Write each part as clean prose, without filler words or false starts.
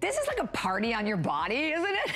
This is like a party on your body, isn't it?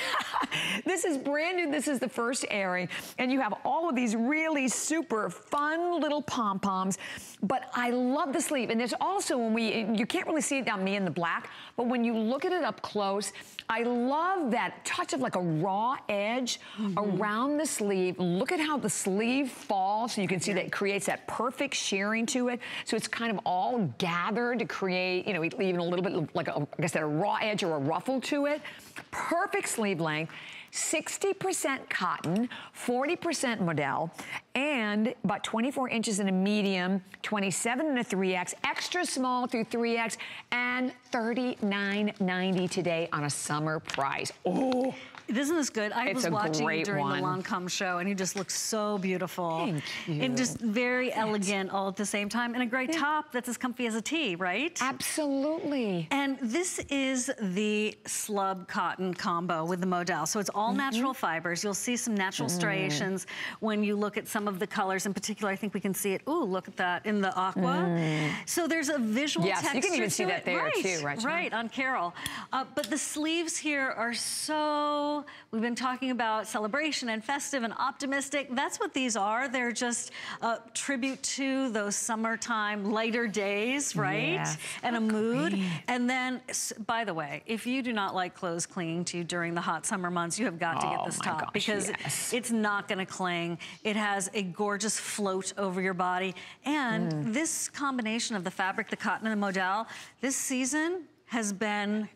This is brand new. This is the first airing. And you have all of these really super fun little pom-poms. But I love the sleeve. And there's also, when you can't really see it on me in the black, but when you look at it up close, I love that touch of like a raw edge around the sleeve. Look at how the sleeve falls. So you can see that it creates that perfect shearing to it. So it's kind of all gathered to create, you know, even a little bit like, I guess, that a raw edge or a ruffle to it. Perfect sleeve length, 60% cotton, 40% modal, and about 24 inches in a medium, 27 in a 3X, extra small through 3X, and $39.90 today on a summer price. Oh! Isn't this good? I was watching during the Lancome show, and he just looks so beautiful. Thank you. And just very elegant all at the same time. And a great top that's as comfy as a tee, right? Absolutely. And this is the slub cotton combo with the modal. So it's all natural fibers. You'll see some natural striations when you look at some of the colors. In particular, I think we can see it. Ooh, look at that in the aqua. So there's a visual texture. Yes, you can even see that there too, right? Right, on Carol. But the sleeves here are so... We've been talking about celebration and festive and optimistic. That's what these are. They're just a tribute to those summertime lighter days, right? Yes. And a mood. And then, by the way, if you do not like clothes clinging to you during the hot summer months, you have got to get this top because it's not going to cling. It has a gorgeous float over your body. And this combination of the fabric, the cotton, and the modal, this season has been...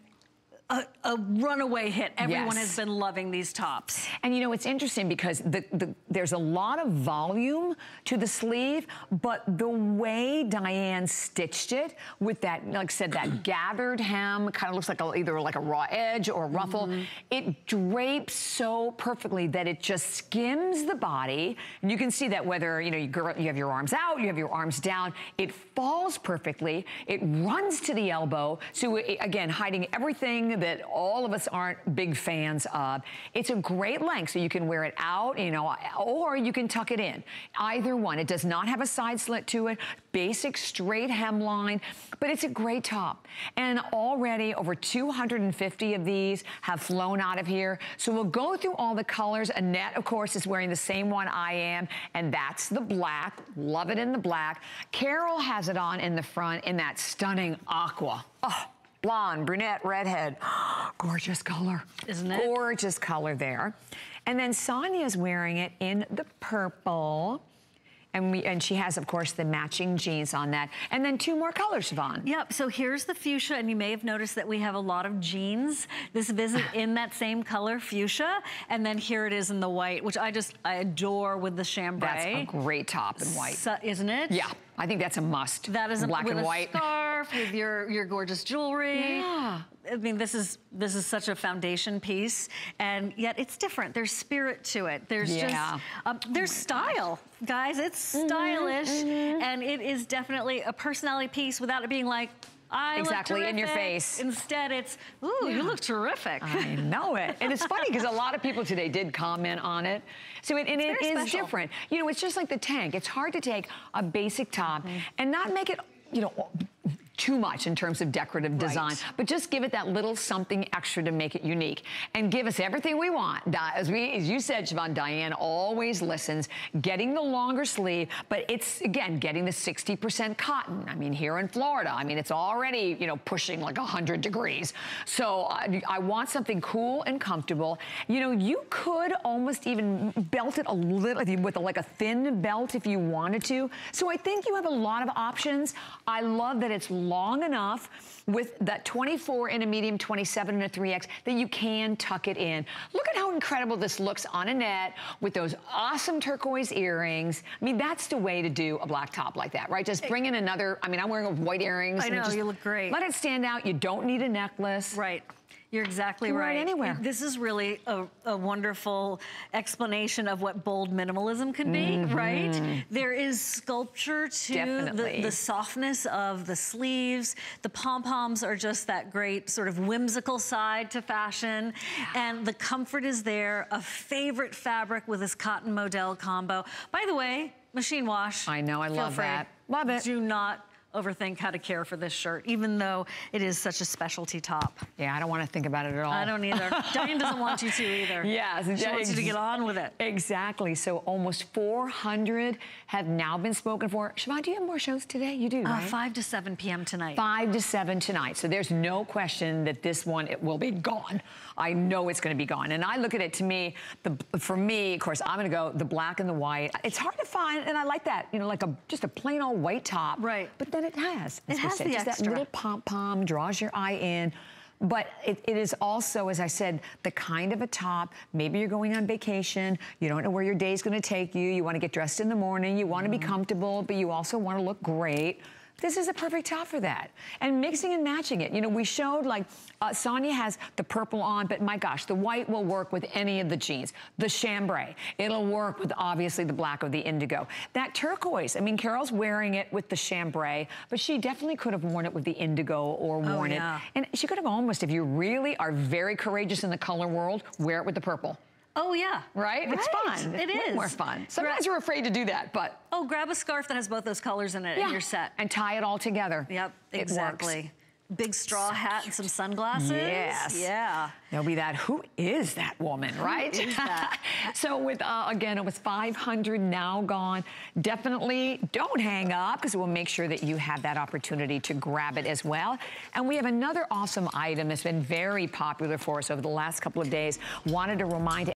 A runaway hit. Everyone has been loving these tops. And you know, it's interesting because there's a lot of volume to the sleeve, but the way Diane stitched it with that, like I said, that gathered hem, kind of looks like either like a raw edge or a ruffle. It drapes so perfectly that it just skims the body. And you can see that whether, you know, you have your arms out, you have your arms down, it falls perfectly. It runs to the elbow. So it, again, hiding everything that all of us aren't big fans of. It's a great length, so you can wear it out, you know, or you can tuck it in. Either one. It does not have a side slit to it, basic straight hemline, but it's a great top. And already over 250 of these have flown out of here. So we'll go through all the colors. Annette, of course, is wearing the same one I am, and that's the black. Love it in the black. Carol has it on in the front in that stunning aqua. Oh. Blonde, brunette, redhead. Gorgeous color. Isn't it? Gorgeous color there. And then Sonia's wearing it in the purple. And she has, of course, the matching jeans on that. And then two more colors, Siobhan. Yep, so here's the fuchsia, and you may have noticed that we have a lot of jeans this visit in that same color, fuchsia. And then here it is in the white, which I adore with the chambray. That's a great top in white. So, isn't it? Yeah. I think that's a must. That is black and white. With a scarf, with your gorgeous jewelry. Yeah. I mean, this is such a foundation piece, and yet it's different. There's spirit to it. There's just there's style, guys. It's stylish, and it is definitely a personality piece without it being like. Exactly, in your face. Instead, it's, ooh, you look terrific. I know it. And it's funny because a lot of people today did comment on it. So it is different. You know, it's just like the tank. It's hard to take a basic top and not make it, you know, too much in terms of decorative design, but just give it that little something extra to make it unique and give us everything we want. As you said, Siobhan, Diane always listens, getting the longer sleeve, but it's, again, getting the 60% cotton. I mean, here in Florida, I mean, it's already, you know, pushing like 100 degrees. So I want something cool and comfortable. You know, you could almost even belt it a little with like a thin belt if you wanted to. So I think you have a lot of options. I love that it's long enough with that 24 in a medium, 27 in a 3X that you can tuck it in. Look at how incredible this looks on Annette with those awesome turquoise earrings. I mean, that's the way to do a black top like that, right? Just bring in another, I mean, I'm wearing white earrings. I know, you look great. Let it stand out. You don't need a necklace. Right. You're exactly right. Anywhere. This is really a wonderful explanation of what bold minimalism can be, right? There is sculpture to the softness of the sleeves. The pom-poms are just that great sort of whimsical side to fashion. And the comfort is there. A favorite fabric with this cotton modal combo. By the way, machine wash. I know, I love that. Love it. Do not overthink how to care for this shirt, even though it is such a specialty top. Yeah, I don't want to think about it at all. I don't either. Diane doesn't want you to either. Yes. She wants you to get on with it. Exactly. So almost 400 have now been spoken for. Siobhan, do you have more shows today? You do, right? 5 to 7 p.m. tonight. 5 to 7 tonight. So there's no question that this one, it will be gone. I know it's going to be gone. And I look at it, to me, for me, of course, I'm going to go the black and the white. It's hard to find, and I like that, you know, like just a plain old white top. Right. But then it has the extra. Just that little pom-pom draws your eye in. But it is also, as I said, the kind of a top, maybe you're going on vacation, you don't know where your day's going to take you, you want to get dressed in the morning, you want to be comfortable, but you also want to look great. This is a perfect top for that. And mixing and matching it. You know, we showed, like, Sonia has the purple on, but my gosh, the white will work with any of the jeans. The chambray, it'll work with, obviously, the black or the indigo. That turquoise, I mean, Carol's wearing it with the chambray, but she definitely could have worn it with the indigo or worn it. And she could have almost, if you really are very courageous in the color world, wear it with the purple. Oh, yeah. Right? It's fun. It is. Way more fun. Sometimes you're afraid to do that, but... Oh, grab a scarf that has both those colors in it and you're set. And tie it all together. Yep, exactly. Big straw hat and some sunglasses. Yes. Yeah. They'll be that, who is that woman, right? Who is that? So with, again, it was 500 now gone. Definitely don't hang up, because we'll make sure that you have that opportunity to grab it as well. And we have another awesome item that's been very popular for us over the last couple of days. Wanted to remind